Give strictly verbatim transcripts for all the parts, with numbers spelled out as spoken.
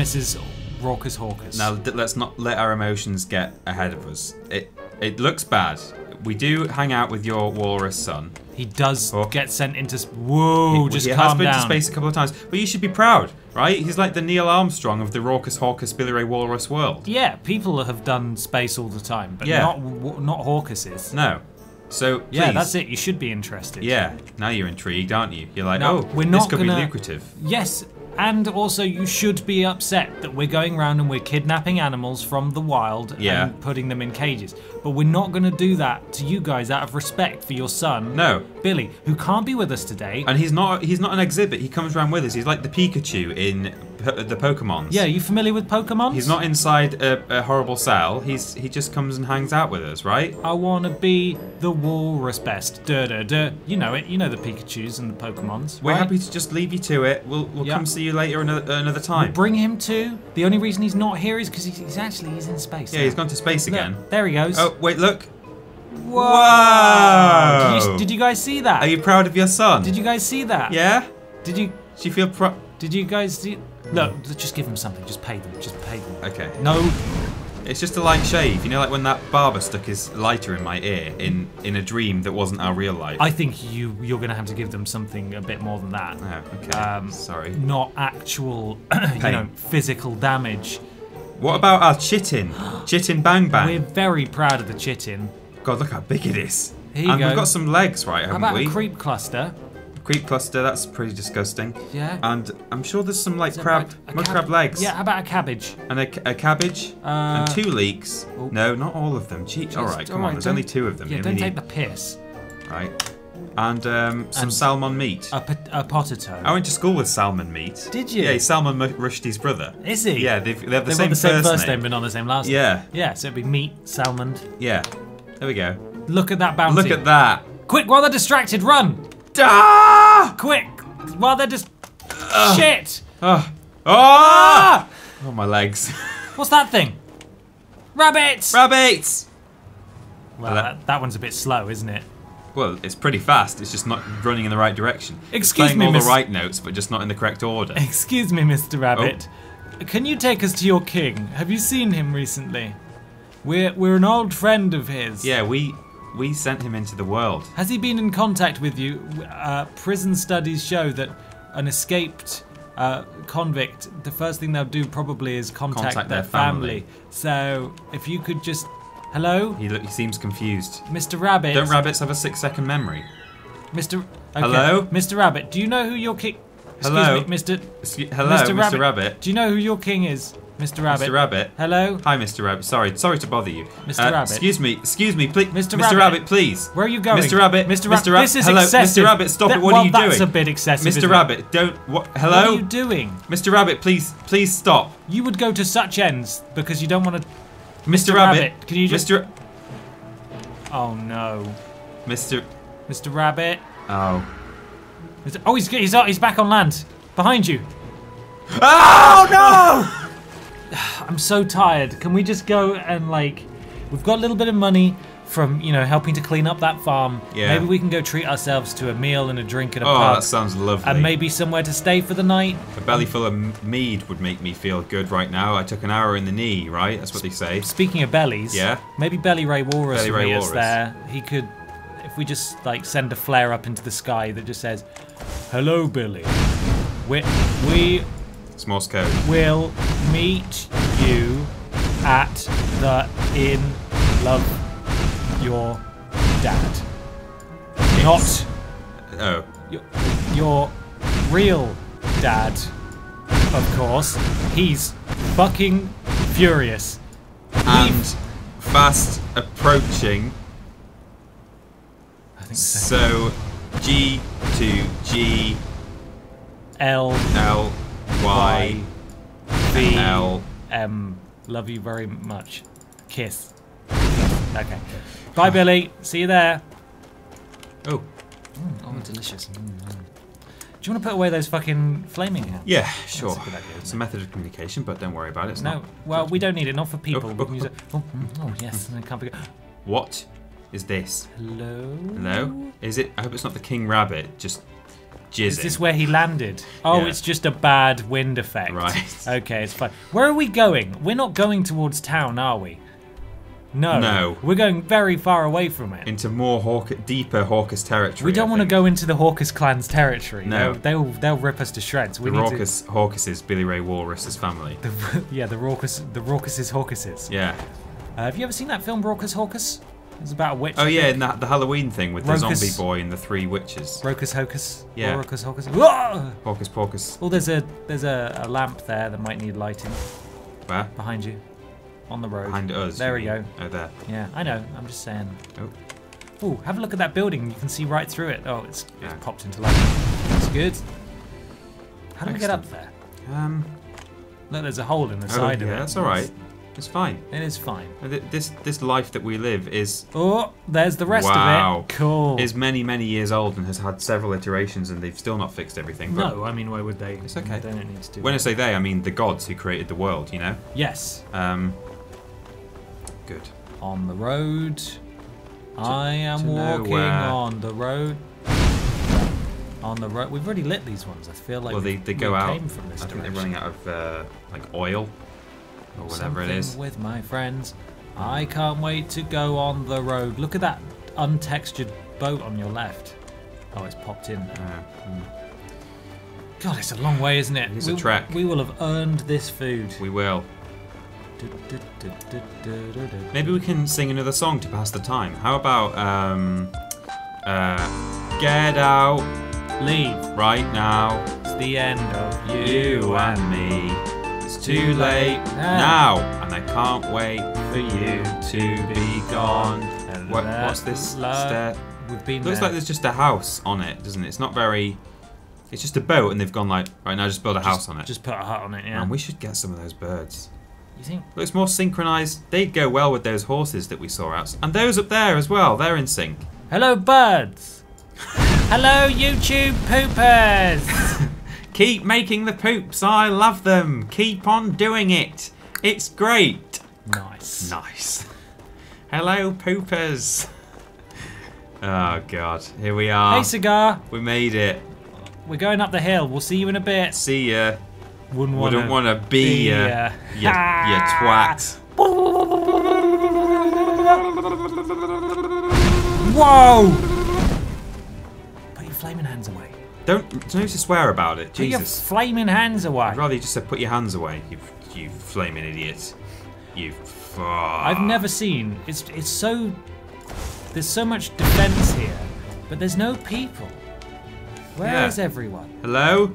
misses Raucous Hawkers. Now let's not let our emotions get ahead of us. It it looks bad. We do hang out with your walrus son. He does oh. get sent into sp whoa. He, just he calm has been down. to space a couple of times, but you should be proud, right? He's like the Neil Armstrong of the Raucous Hawkus Billy Ray Walrus world. Yeah, people have done space all the time, but yeah. not not Hawkuses. No. So please. Yeah, that's it. You should be interested. Yeah. Now you're intrigued, aren't you? You're like, now, oh, we're not this could gonna... be lucrative. Yes. And also, you should be upset that we're going around and we're kidnapping animals from the wild yeah. and putting them in cages. But we're not going to do that to you guys out of respect for your son, no. Billy, who can't be with us today. And he's not he's not an exhibit. He comes around with us. He's like the Pikachu in the Pokemons. Yeah, are you familiar with Pokemon? He's not inside a, a horrible cell. He's He just comes and hangs out with us, right? I want to be the walrus best. Duh, duh, duh. You know it. You know the Pikachus and the Pokemons. We're right? happy to just leave you to it. We'll, we'll yep. come see you later another, another time. We'll bring him to. The only reason he's not here is because he's, he's actually he's in space. Yeah, now. he's gone to space look, again. There he goes. Oh, wait, look. Whoa. Whoa. Did, you, did you guys see that? Are you proud of your son? Did you guys see that? Yeah. Did you? Did you feel pro? Did you guys see? Look, just give him something. Just pay them. Just pay them. Okay. No. It's just a light shave, you know, like when that barber stuck his lighter in my ear in in a dream that wasn't our real life. I think you you're gonna have to give them something a bit more than that. Oh, okay. Um, Sorry. Not actual, you know, physical damage. What about our chitin? Chitin bang bang. We're very proud of the chitin. God, look how big it is. Here you and go. We've got some legs, right? Haven't how about we? A creep cluster? Creep cluster. That's pretty disgusting. Yeah. And I'm sure there's some like crab, like mud crab legs. Yeah. How about a cabbage? And a, a cabbage. Uh, and two leeks. Oh. No, not all of them. Gee, all right, come all right, on. There's only two of them. Yeah. You don't take need... the piss. Right. And um, some and salmon meat. A, pot a potato. I went to school with salmon meat. Did you? Yeah. He's Salman Rushdie's brother. Is he? Yeah. They've, they have the, they same, the same first name, but not the same last name. Yeah. Yeah. So it'd be meat, salmon. Yeah. There we go. Look at that bounty. Look at that. Quick, while they're distracted, run. Ah! Quick! While they're just uh, shit! Uh, oh! Ah! Oh, my legs. What's that thing? Rabbits! Rabbits! Well, that, that one's a bit slow, isn't it? Well, it's pretty fast. It's just not running in the right direction. Excuse it's playing me, all Mister the right notes, but just not in the correct order. Excuse me, Mister Rabbit. Oh. Can you take us to your king? Have you seen him recently? We're we're an old friend of his. Yeah, we. We sent him into the world. Has he been in contact with you? Uh, prison studies show that an escaped uh, convict, the first thing they'll do probably is contact, contact their, their family. family. So if you could just... Hello? He, look, he seems confused. Mister Rabbit. Don't rabbits have a six-second memory? Mister... Okay. Hello? Mister Rabbit, do you know who your king... Excuse Hello? me, Mister... Excuse Hello, Mister Rabbit. Mister Rabbit. Do you know who your king is? Mister Rabbit. Mister Rabbit. Hello. Hi, Mister Rabbit. Sorry, sorry to bother you. Mister Uh, Rabbit. Excuse me. Excuse me, please. Mister Mister Rabbit. Rabbit, please. Where are you going? Mister Rabbit. Mister Rabbit. Ra this is hello. Excessive. Mister Rabbit, stop Th it. What well, are you that's doing? That's a bit excessive. Mister Rabbit, it? don't. What? Hello. What are you doing? Mister Rabbit, please, please stop. You would go to such ends because you don't want to. Mister Mister Rabbit. Rabbit, can you just? Mister Oh no. Mister Mister Rabbit. Oh. Oh, he's he's he's back on land. Behind you. Oh no! I'm so tired. Can we just go and like, we've got a little bit of money from, you know, helping to clean up that farm. Yeah. Maybe we can go treat ourselves to a meal and a drink and a pub. Oh, that sounds lovely. And maybe somewhere to stay for the night. A belly full of mead would make me feel good right now. I took an arrow in the knee, right? That's what they say. Speaking of bellies, yeah. Maybe Billy Ray Walrus Billy Ray Walrus is there. He could, if we just like send a flare up into the sky that just says, "Hello, Billy. We we." It's Morse code. Will. Meet you at the inn. Love your dad. It's Not oh. your, your real dad, of course. He's fucking furious. And Leave. fast approaching. I think so. So G to G L L Y. B L M. Love you very much. Kiss. Okay. Bye, Billy. See you there. Oh. Mm, oh, delicious. Mm, mm. Do you want to put away those fucking flaming hats? Yeah, sure. That's a good idea, it's it? a method of communication, but don't worry about it. It's no. Not well, we don't need it. Not for people. Oh, we can oh, use it. Oh, oh yes. I can't forget. What is this? Hello. Hello. Is it? I hope it's not the king rabbit. Just. jizzing. Is this where he landed? Oh, yeah. It's just a bad wind effect. Right. Okay, it's fine. Where are we going? We're not going towards town, are we? No. No. We're going very far away from it. Into more Hawk, deeper Hawkus territory. We don't want to go into the Hawkus clan's territory. No. They'll, they'll, they'll rip us to shreds. We the need Hawkus, to... Hawkuses, Billy Ray Walrus's family. The, yeah, the Hawkus, the Hawkuses, Hawkuses. Yeah. Uh, have you ever seen that film, Hawkus Hawkus? It's about a witch. Oh, I yeah, and that, the Halloween thing with Rokus, the zombie boy and the three witches. Hocus Pocus. Yeah. Hocus Pocus. Hocus Pocus. Oh, there's a there's a, a lamp there that might need lighting. Where? Behind you. On the road. Behind us. There we go. Oh, there. Yeah, I know. I'm just saying. Oh. Oh, have a look at that building. You can see right through it. Oh, it's, yeah. it's popped into light. That's good. How do Excellent. we get up there? Um. Look, there's a hole in the oh, side yeah, of it. Yeah, that's all right. It's fine. It is fine. This this life that we live is... Oh, there's the rest wow. of it. Cool. Is many, many years old and has had several iterations and they've still not fixed everything. But no, I mean, why would they? It's okay. They don't need to do When that. I say they, I mean the gods who created the world, you know? Yes. Um. Good. On the road. To, I am walking nowhere. on the road. On the road. We've already lit these ones. I feel like well, they, they we go came out, from this I direction. think they're running out of, uh, like, oil. Or whatever Something it is. With my friends, I can't wait to go on the road. Look at that untextured boat on your left. Oh, it's popped in. There. Mm. God, it's a long way, isn't it? It's a trek. We will have earned this food. We will. Maybe we can sing another song to pass the time. How about um, uh, get out, leave right now. It's the end of you, you and me. It's too late now, and I can't wait for you to be gone. What, what's this stair? We've been Looks there. like there's just a house on it, doesn't it? It's not very... It's just a boat, and they've gone like, right now just build a just, house on it. Just put a hut on it, yeah. And we should get some of those birds. You think? Looks more synchronised. They'd go well with those horses that we saw out. And those up there as well, they're in sync. Hello, birds. Hello, YouTube poopers. Keep making the poops, I love them. Keep on doing it. It's great. Nice. Nice. Hello, poopers. Oh, God. Here we are. Hey, Cigar. We made it. We're going up the hill. We'll see you in a bit. See ya. Wouldn't want Wouldn't want to be ya. ya. You, you twat. Whoa. Put your flaming hands away. Don't, don't need to swear about it, Jesus. Put your flaming hands away. I'd rather you just said put your hands away, you, you flaming idiot. You fuck. I've never seen, it's it's so, there's so much defense here, but there's no people. Where yeah. is everyone? Hello?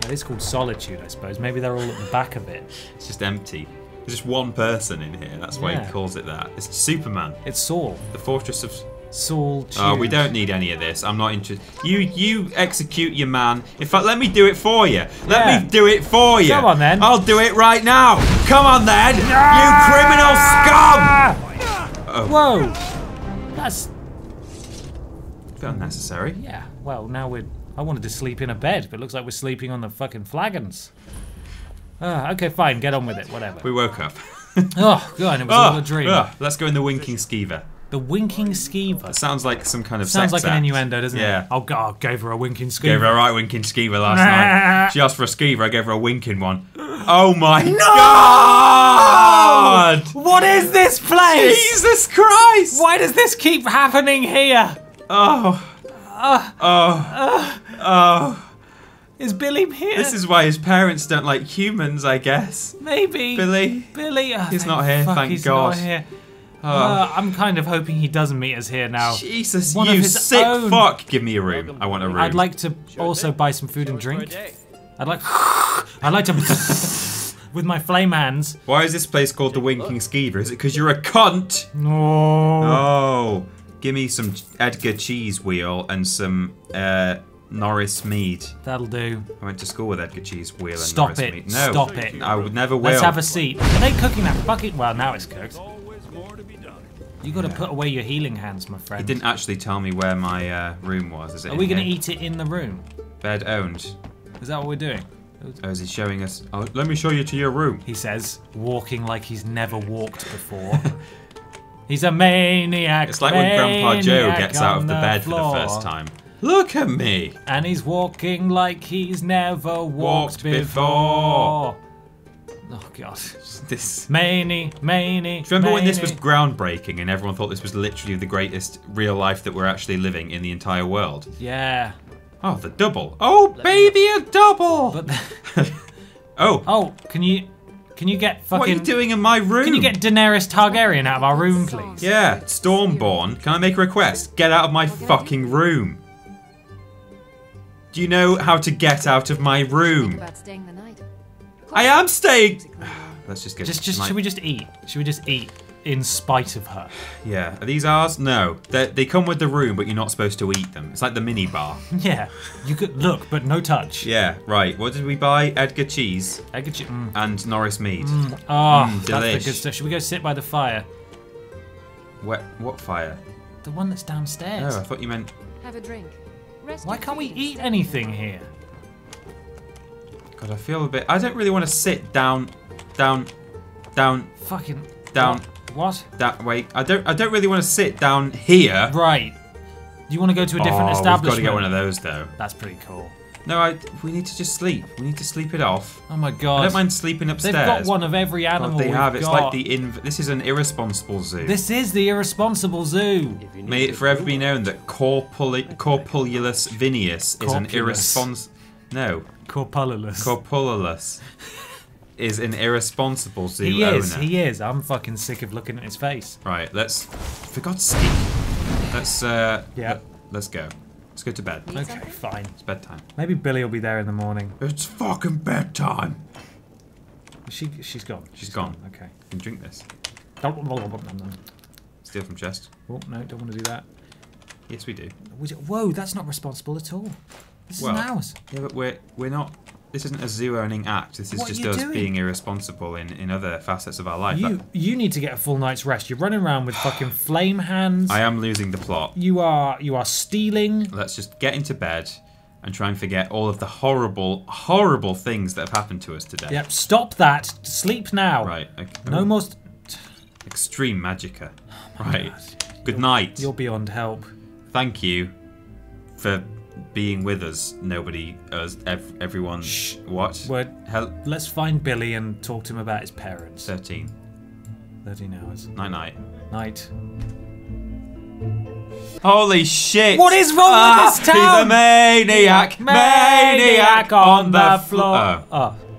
It is called solitude, I suppose. Maybe they're all at the back of it. It's just empty. There's just one person in here, that's why yeah. he calls it that. It's Superman. It's Saul. The fortress of... Solitude. Oh, we don't need any of this. I'm not interested. You you execute your man. In fact, let me do it for you. Let yeah. me do it for you. Come on, then. I'll do it right now. Come on, then. Ah! You criminal scum. Oh. Whoa. That's... unnecessary. Yeah. Well, now we're... I wanted to sleep in a bed, but it looks like we're sleeping on the fucking flagons. Uh, okay, fine. Get on with it. Whatever. We woke up. Oh, God. It was oh, all a dream. Oh, let's go in the winking skeever. The winking skeever. Sounds like some kind of sex Sounds like act. an innuendo, doesn't yeah. it? Yeah. Oh, God, I gave her a winking skeever. Gave her a right winking skeever last night. She asked for a skeever, I gave her a winking one. Oh, my no! God! What is this place? Jesus Christ! Why does this keep happening here? Oh. Oh. Oh. Oh. Oh. Is Billy here? This is why his parents don't like humans, I guess. Maybe. Billy. Billy. Oh, he's not here, thank he's God. Not here. Oh. Uh, I'm kind of hoping he doesn't meet us here now. Jesus, One you of his sick own. fuck! Give me a room. I want a room. I'd like to also buy some food and drink. I'd like. I'd like to. With my flame hands. Why is this place called the Winking Skeever? Is it because you're a cunt? No. Oh. Give me some Edgar Cheese Wheel and some uh, Norris Mead. That'll do. I went to school with Edgar Cheese Wheel and Stop Norris it. Mead. No. Stop it. I would never will. Let's have a seat. Are they cooking that bucket? Well, now it's cooked. You got to yeah. put away your healing hands, my friend. He didn't actually tell me where my uh, room was. Is it Are we going to eat it in the room? Bed owned. Is that what we're doing? Oh, is he showing us? Oh, let me show you to your room. He says, walking like he's never walked before. He's a maniac. It's like maniac when Grandpa Joe gets out of the, the bed floor. for the first time. Look at me. And he's walking like he's never walked, walked before. before. Oh, God. This. Many, many. Do you remember many. when this was groundbreaking and everyone thought this was literally the greatest real life that we're actually living in the entire world? Yeah. Oh, the double. Oh, baby, a double. But the... oh. Oh, can you can you get fucking... What are you doing in my room? Can you get Daenerys Targaryen out of our room, please? Yeah, Stormborn. Can I make a request? Get out of my fucking room. Do you know how to get out of my room? About staying the night. I am staying. Let's just get. Just, just. Should we just eat? Should we just eat in spite of her? Yeah. Are these ours? No. They they come with the room, but you're not supposed to eat them. It's like the mini bar. Yeah. You could look, but no touch. Yeah. Right. What did we buy? Edgar cheese. Edgar cheese. Mm. And Norris mead. Mm. Oh, mm, that's the good stuff. Should we go sit by the fire? What? What fire? The one that's downstairs. Oh, I thought you meant. Have a drink. Rest Why can't we eat anything here? God, I feel a bit. I don't really want to sit down, down, down. Fucking down. What? That wait. I don't. I don't really want to sit down here. Right. You want to go to a different oh, establishment? We've got to get one of those though. That's pretty cool. No, I. We need to just sleep. We need to sleep it off. Oh my God. I don't mind sleeping upstairs. They've got one of every animal. God, they have. It's got. like the inv. This is an irresponsible zoo. This is the irresponsible zoo. May it forever be known that Corpul Corpululus Vinius Corpulus. is an irresponsible. No. Corpululus. Corpululus is an irresponsible zoo he is, owner. He is. I'm fucking sick of looking at his face. Right. Let's. For God's sake. Let's. Uh, yeah. Let, let's go. Let's go to bed. Okay. okay. Fine. It's bedtime. Maybe Billy will be there in the morning. It's fucking bedtime. She. She's gone. She's, she's gone. gone. Okay. You can drink this. Steal from chest. Oh no! Don't want to do that. Yes, we do. Whoa! That's not responsible at all. This well, isn't ours. Yeah, but we're we're not. This isn't a zoo-owning act. This is what just us doing? being irresponsible in in other facets of our life. You that, you need to get a full night's rest. You're running around with fucking flame hands. I am losing the plot. You are you are stealing. Let's just get into bed and try and forget all of the horrible horrible things that have happened to us today. Yep. Stop that. Sleep now. Right. Okay. No more. Extreme Magicka. Oh right. God. Good you're, night. You're beyond help. Thank you for. Being with us, nobody, us, ev everyone. Shh. What? We're, Hel let's find Billy and talk to him about his parents. Thirteen. Thirteen hours. Night, night. Night. Holy shit! What is wrong ah, with this town? He's a maniac, maniac, maniac on, on the floor. floor. Oh. Oh.